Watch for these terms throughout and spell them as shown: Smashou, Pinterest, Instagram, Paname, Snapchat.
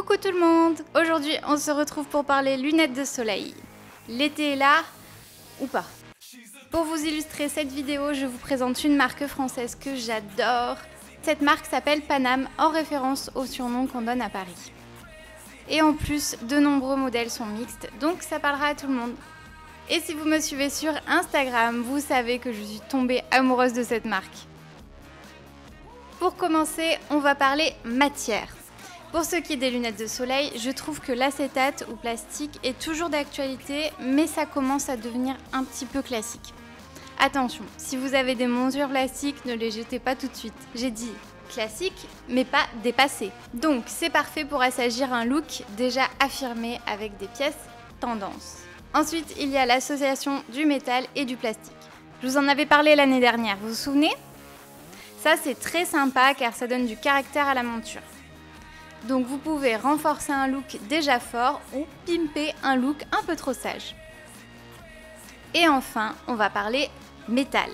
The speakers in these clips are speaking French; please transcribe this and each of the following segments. Coucou tout le monde! Aujourd'hui on se retrouve pour parler lunettes de soleil. L'été est là, ou pas. Pour vous illustrer cette vidéo, je vous présente une marque française que j'adore. Cette marque s'appelle Paname, en référence au surnom qu'on donne à Paris. Et en plus, de nombreux modèles sont mixtes, donc ça parlera à tout le monde. Et si vous me suivez sur Instagram, vous savez que je suis tombée amoureuse de cette marque. Pour commencer, on va parler matière. Pour ce qui est des lunettes de soleil, je trouve que l'acétate ou plastique est toujours d'actualité, mais ça commence à devenir un petit peu classique. Attention, si vous avez des montures plastiques, ne les jetez pas tout de suite. J'ai dit classique, mais pas dépassé. Donc c'est parfait pour assagir un look déjà affirmé avec des pièces tendance. Ensuite, il y a l'association du métal et du plastique. Je vous en avais parlé l'année dernière, vous vous souvenez? Ça c'est très sympa car ça donne du caractère à la monture. Donc vous pouvez renforcer un look déjà fort ou pimper un look un peu trop sage. Et enfin, on va parler métal.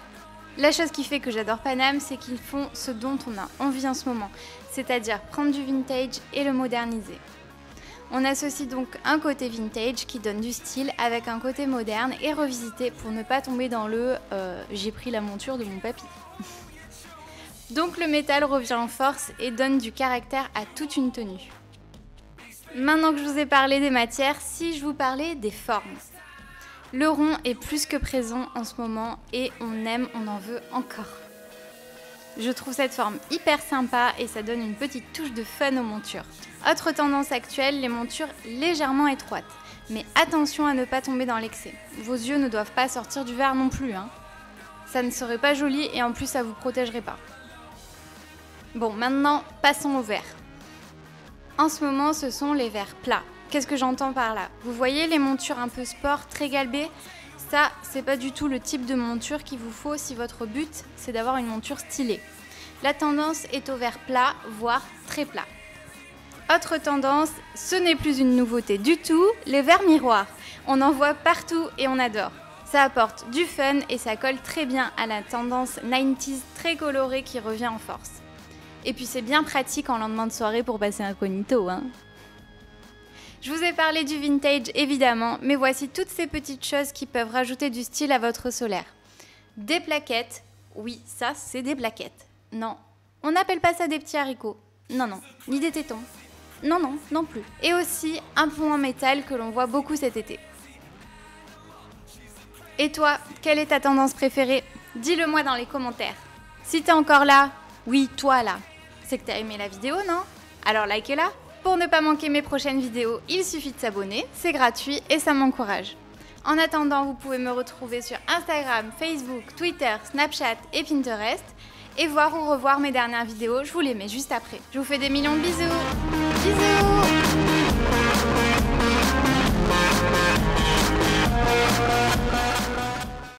La chose qui fait que j'adore Paname, c'est qu'ils font ce dont on a envie en ce moment, c'est-à-dire prendre du vintage et le moderniser. On associe donc un côté vintage qui donne du style avec un côté moderne et revisité pour ne pas tomber dans le « j'ai pris la monture de mon papy ». Donc le métal revient en force et donne du caractère à toute une tenue. Maintenant que je vous ai parlé des matières, si je vous parlais des formes. Le rond est plus que présent en ce moment et on aime, on en veut encore. Je trouve cette forme hyper sympa et ça donne une petite touche de fun aux montures. Autre tendance actuelle, les montures légèrement étroites. Mais attention à ne pas tomber dans l'excès. Vos yeux ne doivent pas sortir du verre non plus, hein. Ça ne serait pas joli et en plus ça vous protégerait pas. Bon, maintenant, passons aux verres. En ce moment, ce sont les verres plats. Qu'est-ce que j'entends par là? Vous voyez les montures un peu sport, très galbées? Ça, c'est pas du tout le type de monture qu'il vous faut si votre but, c'est d'avoir une monture stylée. La tendance est aux verres plats, voire très plats. Autre tendance, ce n'est plus une nouveauté du tout, les verres miroirs. On en voit partout et on adore. Ça apporte du fun et ça colle très bien à la tendance 90s très colorée qui revient en force. Et puis c'est bien pratique en lendemain de soirée pour passer incognito, hein. Je vous ai parlé du vintage évidemment, mais voici toutes ces petites choses qui peuvent rajouter du style à votre solaire. Des plaquettes, oui ça c'est des plaquettes. Non, on n'appelle pas ça des petits haricots, non non, ni des tétons, non non, non plus. Et aussi un pont en métal que l'on voit beaucoup cet été. Et toi, quelle est ta tendance préférée? Dis-le moi dans les commentaires. Si t'es encore là, oui toi là. C'est que t'as aimé la vidéo, non? Alors likez-la. Pour ne pas manquer mes prochaines vidéos, il suffit de s'abonner, c'est gratuit et ça m'encourage. En attendant, vous pouvez me retrouver sur Instagram, Facebook, Twitter, Snapchat et Pinterest et voir ou revoir mes dernières vidéos, je vous les mets juste après. Je vous fais des millions de bisous. Bisous.